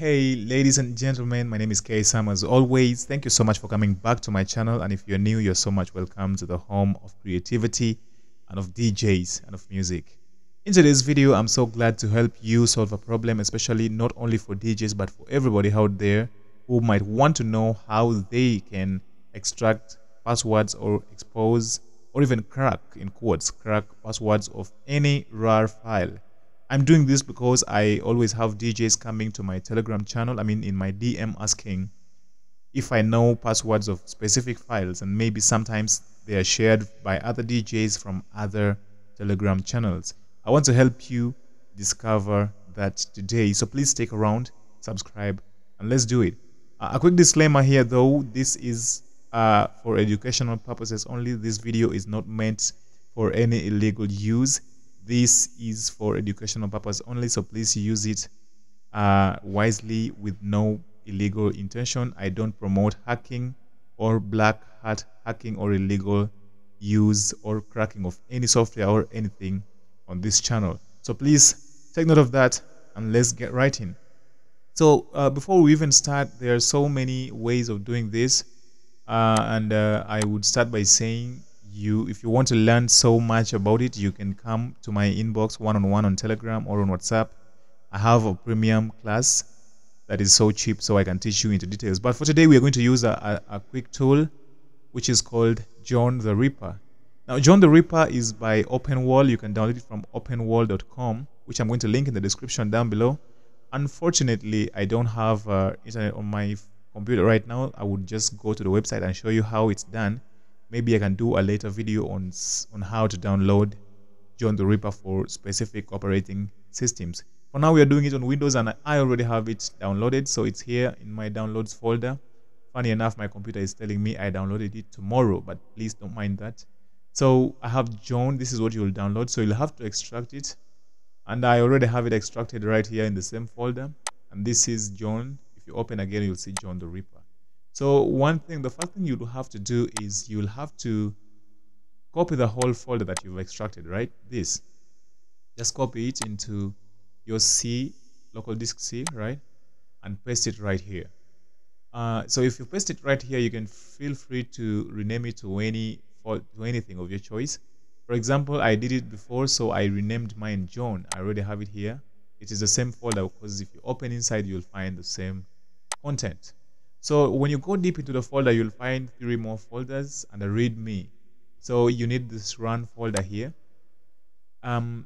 Hey ladies and gentlemen, my name is Kay Xam. As always, thank you so much for coming back to my channel, and if you're new, you're so much welcome to the home of creativity and of DJs and of music. In today's video, I'm so glad to help you solve a problem, especially not only for DJs but for everybody out there who might want to know how they can extract passwords or expose or even crack, in quotes, crack passwords of any RAR file. I'm doing this because I always have DJs coming to my Telegram channel, in my DM, asking if I know passwords of specific files, and maybe sometimes they are shared by other DJs from other Telegram channels. I want to help you discover that today, so please stick around, subscribe, and let's do it. A quick disclaimer here though, this is for educational purposes only. This video is not meant for any illegal use. This is for educational purpose only, so please use it wisely with no illegal intention. I don't promote hacking or black hat hacking or illegal use or cracking of any software or anything on this channel. So please take note of that and let's get right in. So before we even start, there are so many ways of doing this, and I would start by saying, if you want to learn so much about it, you can come to my inbox one-on-one on Telegram or on WhatsApp. I have a premium class that is so cheap, so I can teach you into details. But for today, we are going to use a quick tool which is called John the Ripper. Now, John the Ripper is by Openwall. You can download it from openwall.com, which I'm going to link in the description down below. Unfortunately, I don't have internet on my computer right now. I would just go to the website and show you how it's done. Maybe I can do a later video on how to download John the Ripper for specific operating systems. For now, we are doing it on Windows, and I already have it downloaded, so it's here in my downloads folder. Funny enough, my computer is telling me I downloaded it tomorrow, but please don't mind that. So I have John. This is what you'll download, so you'll have to extract it, and I already have it extracted right here in the same folder, and this is John. If you open again, you'll see John the Ripper. So the first thing you'll have to do is you'll have to copy the whole folder that you've extracted, right? This. Just copy it into your C, local disk C, right? And paste it right here. So if you paste it right here, you can feel free to rename it to anything of your choice. For example, I did it before, so I renamed mine John. I already have it here. It is the same folder, because if you open inside, you'll find the same content. So when you go deep into the folder, you'll find 3 more folders and a README. So you need this run folder here.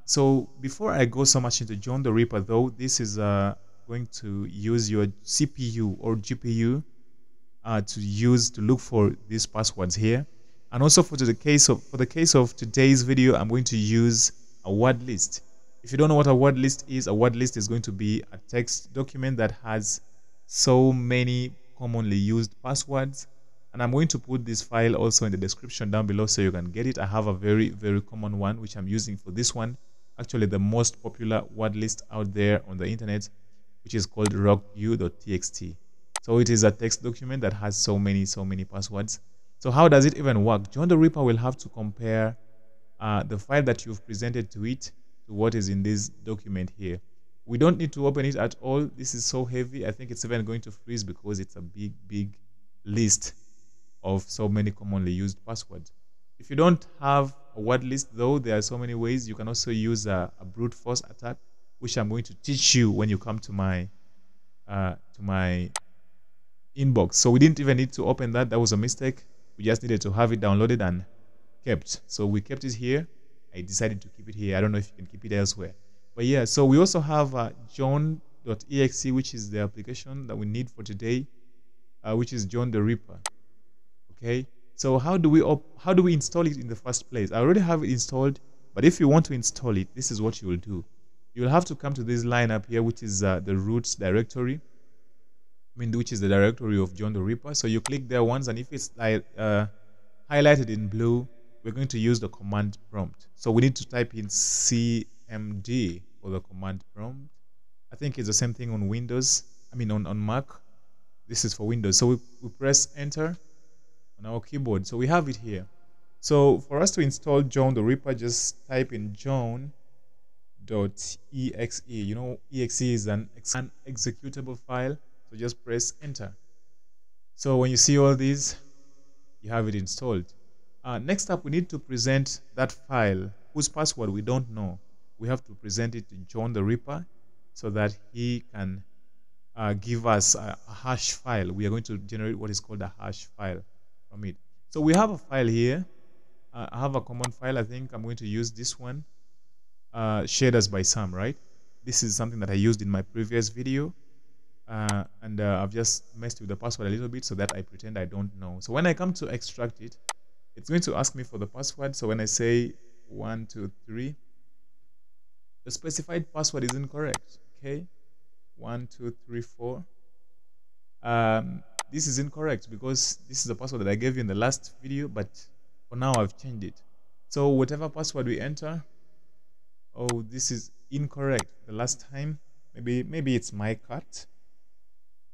So before I go so much into John the Ripper though, this is going to use your CPU or GPU to look for these passwords here. And also for the case of today's video, I'm going to use a word list. If you don't know what a word list is going to be a text document that has so many commonly used passwords, and I'm going to put this file also in the description down below so you can get it. I have a very, very common one which I'm using for this one, actually the most popular word list out there on the internet, which is called rockyou.txt. so it is a text document that has so many passwords. So how does it even work? John the Ripper will have to compare the file that you've presented to it to what is in this document here. We don't need to open it at all. This is so heavy. I think it's even going to freeze because it's a big list of so many commonly used passwords. If you don't have a word list though, there are so many ways. You can also use a brute force attack, which I'm going to teach you when you come to my inbox. So we didn't even need to open that. That was a mistake. We just needed to have it downloaded and kept. So we kept it here. I decided to keep it here. I don't know if you can keep it elsewhere. But yeah, so we also have john.exe, which is the application that we need for today, which is John the Ripper. Okay, so how do we install it in the first place? I already have it installed, but if you want to install it, this is what you will do. You'll have to come to this line up here, which is the root directory, which is the directory of John the Ripper. So you click there once, and if it's highlighted in blue, we're going to use the command prompt. So we need to type in cmd for the command prompt. I think it's the same thing on Windows, on Mac. This is for Windows. So we press enter on our keyboard. So we have it here. So for us to install John the Ripper, just type in john .exe. You know, exe is an executable file, so just press enter. So when you see all these, you have it installed. Next up, we need to present that file whose password we don't know. We have to present it to John the Ripper so that he can give us a hash file. We are going to generate what is called a hash file from it. So we have a file here. I have a command file. I think I'm going to use this one, Shaders by Sam, right? This is something that I used in my previous video. I've just messed with the password a little bit so that I pretend I don't know. So when I come to extract it, it's going to ask me for the password. So when I say 1, 2, 3, the specified password is incorrect. Okay, 1, 2, 3, 4. This is incorrect because this is the password that I gave you in the last video, but for now I've changed it. So whatever password we enter, oh, this is incorrect. The last time, maybe it's my cat.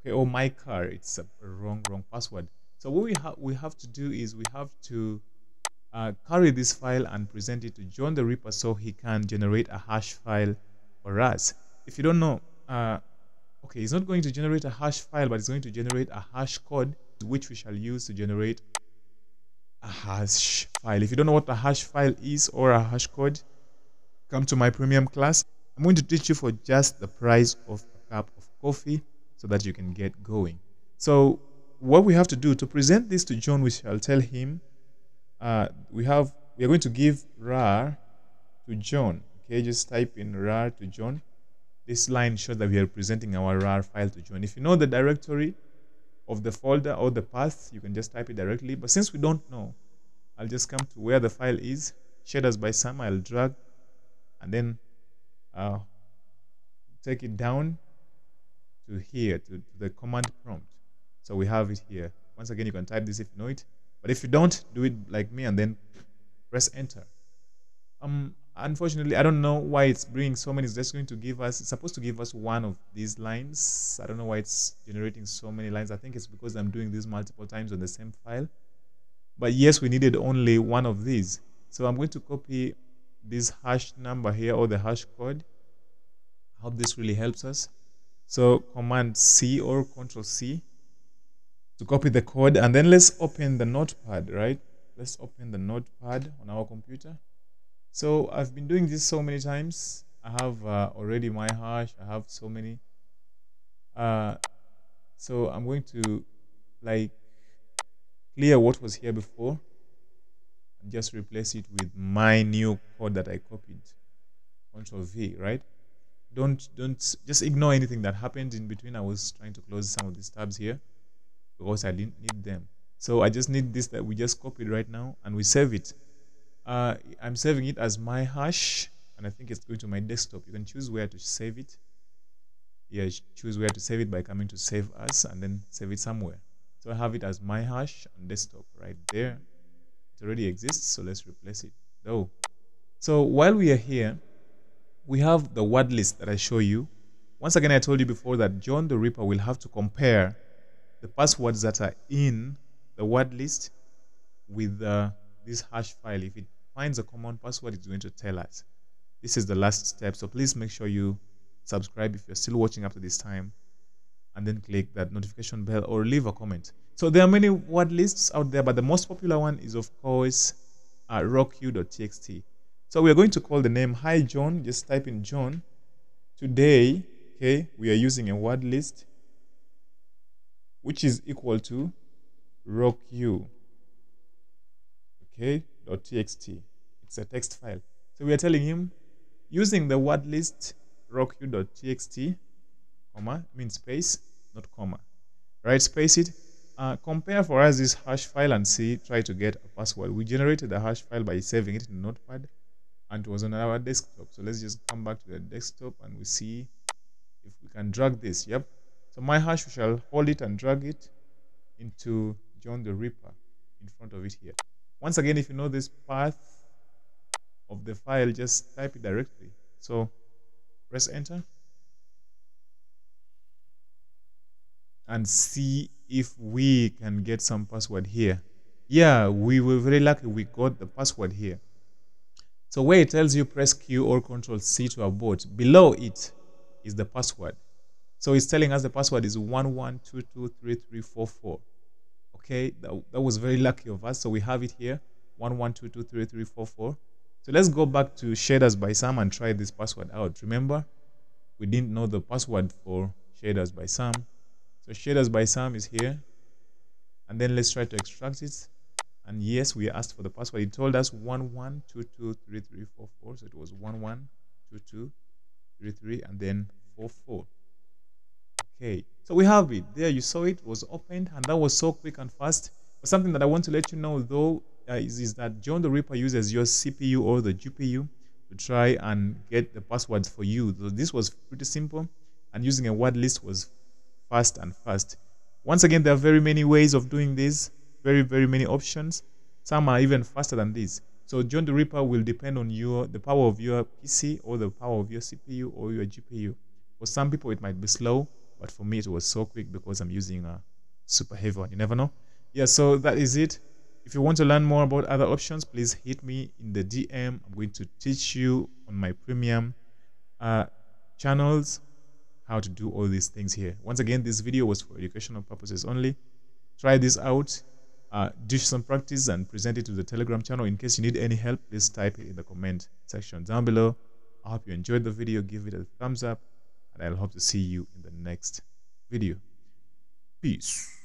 Okay, or my car. It's a wrong password. So what we have to do is we have to carry this file and present it to John the Ripper so he can generate a hash file for us. If you don't know, okay, it's not going to generate a hash file, but it's going to generate a hash code, which we shall use to generate a hash file. If you don't know what a hash file is or a hash code, come to my premium class. I'm going to teach you for just the price of a cup of coffee, so that you can get going. So what we have to do to present this to John, we shall tell him we are going to give RAR to John. Okay, just type in RAR to John. This line shows that we are presenting our RAR file to John. If you know the directory of the folder or the path, you can just type it directly. But since we don't know, I'll just come to where the file is, Shaders by Sam. I'll drag and then take it down here to the command prompt. So we have it here. Once again, you can type this if you know it, but if you don't, do it like me and then press enter. Unfortunately, I don't know why it's bringing so many. It's just going to give us, it's supposed to give us one of these lines. I don't know why it's generating so many lines. I think it's because I'm doing this multiple times on the same file, but yes, we needed only one of these. So I'm going to copy this hash number here, or the hash code. I hope this really helps us. So command C or control C to copy the code, and then let's open the notepad, right? Let's open the notepad on our computer. So I've been doing this so many times. I have already my hash. I have so many. So I'm going to clear what was here before and just replace it with my new code that I copied. Control V, right? Don't just ignore anything that happened in between. I was trying to close some of these tabs here because I didn't need them. So I just need this that we just copied right now, and we save it. I'm saving it as my hash, and I think it's going to my desktop. You can choose where to save it. Yeah, choose where to save it by coming to save as, and then save it somewhere. So I have it as my hash on desktop right there. It already exists, so let's replace it though. So while we are here, we have the word list that I show you. Once again, I told you before that John the Ripper will have to compare the passwords that are in the word list with this hash file. If it finds a common password, it's going to tell us. This is the last step, so please make sure you subscribe if you're still watching up to this time, and then click that notification bell or leave a comment. So there are many word lists out there, but the most popular one is, of course, rockyou.txt. So we are going to call the name, hi John. Just type in John. Today, okay, we are using a word list which is equal to rockyou, okay, .txt. It's a text file. So we are telling him, using the word list rockyou.txt, comma, means space, not comma, right? Space it. Compare for us this hash file and see, try to get a password. We generated the hash file by saving it in Notepad, and it was on our desktop. So let's just come back to the desktop and we see if we can drag this. Yep. So my hash, we shall hold it and drag it into John the Ripper in front of it here. Once again, if you know this path of the file, just type it directly. So press enter and see if we can get some password here. Yeah, we were very lucky, we got the password here. So where it tells you press Q or Control C to abort, below it is the password. So it's telling us the password is 11223344. Okay, that was very lucky of us. So we have it here, 11223344. So let's go back to Shaders by Sam and try this password out. Remember, we didn't know the password for Shaders by Sam. So Shaders by Sam is here. And then let's try to extract it. And yes, we asked for the password. It told us 11223344. So it was 112233 and then 44. Okay, so we have it. There, you saw it was opened, and that was so quick and fast. But something that I want to let you know though is that John the Ripper uses your CPU or the GPU to try and get the passwords for you. So this was pretty simple, and using a word list was fast and fast. Once again, there are very many ways of doing this. Very many options. Some are even faster than this. So John the Ripper will depend on the power of your PC or the power of your CPU or your GPU. For some people it might be slow, but for me it was so quick because I'm using a super heavy one. You never know. Yeah, so that is it. If you want to learn more about other options, please hit me in the DM. I'm going to teach you on my premium channels how to do all these things here. Once again, this video was for educational purposes only. Try this out. Do some practice and present it to the Telegram channel. In case you need any help, please type it in the comment section down below. I hope you enjoyed the video. Give it a thumbs up, and I'll hope to see you in the next video. Peace.